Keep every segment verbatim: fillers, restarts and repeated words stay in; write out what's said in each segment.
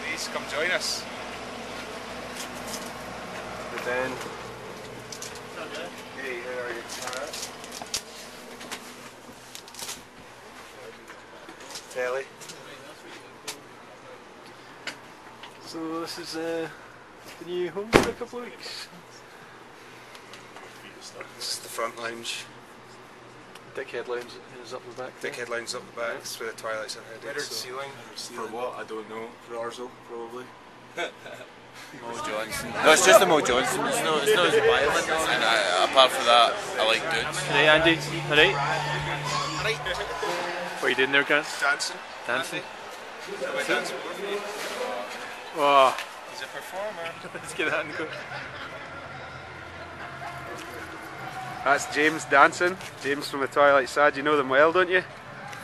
Please come join us. Good then. Hey, how are you? All right. Telly. So this is uh, the new home for a couple of weeks. This is the front lounge. Dickhead lounge is up the back. Dickhead lounge up the back. Yeah. That's where the Twilight's head is. Mirrored ceiling. For what? I don't know. For Arzel, probably. Mo Johnson. No, it's just the Mo Johnson. It's not, it's not as violent. And I, apart from that, I like dudes. Hey Andy. Alright? Alright. What are you doing there, guys? Dancing. Dancing. Dancing. Oh. He's a performer. Let's get that and go. That's James Danson. James from The Twilight Sad. You know them well, don't you?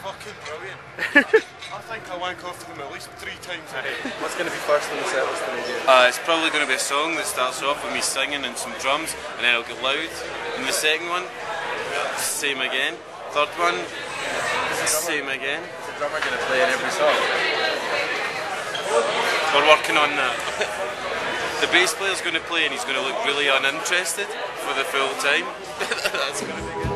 Fucking brilliant. I think I wank off to them at least three times a day. What's going to be first on the set list today, James? Uh, it's probably going to be a song that starts off with me singing and some drums, and then it'll get loud. And the second one, same again. Third one, same again. Is the drummer going to play in every song? We're working on that. The bass player's going to play and he's going to look really uninterested for the full time. That's going to be good.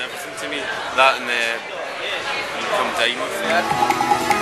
Everything to me, that and the income diamond.